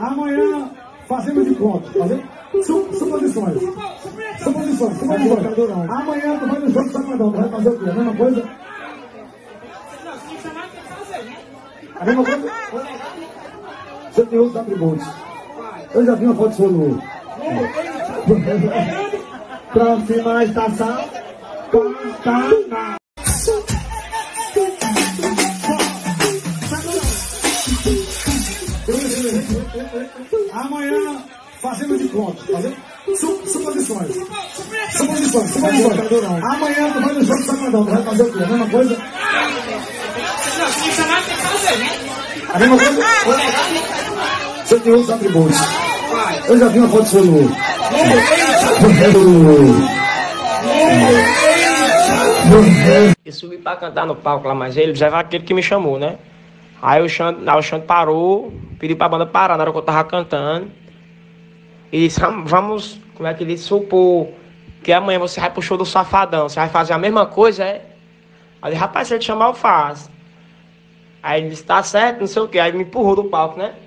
Amanhã fazemos de conta, suposições. Amanhã tu vai no jogo do Safadão, tu vai fazer o quê? A mesma coisa? A mesma coisa? Você tem outros atributos. Eu já vi uma foto sua no... Próxima estação, Pantanal. Amanhã fazemos de conta, suposições. Amanhã tu vai no jogo do Safadão, tu vai fazer o quê? A mesma coisa? A mesma coisa? Você tem outros atributos. Eu já vi uma foto sua no... Eu subi pra cantar no palco lá, mas ele já era aquele que me chamou, né? Aí o Xand parou, pediu pra banda parar na hora que eu tava cantando. E disse, vamos, como é que ele disse, supor que amanhã você vai pro show do Safadão, você vai fazer a mesma coisa, é? Aí ele, rapaz, se ele te chamar, eu faço. Aí ele disse, tá certo, não sei o que, aí ele me empurrou do palco, né?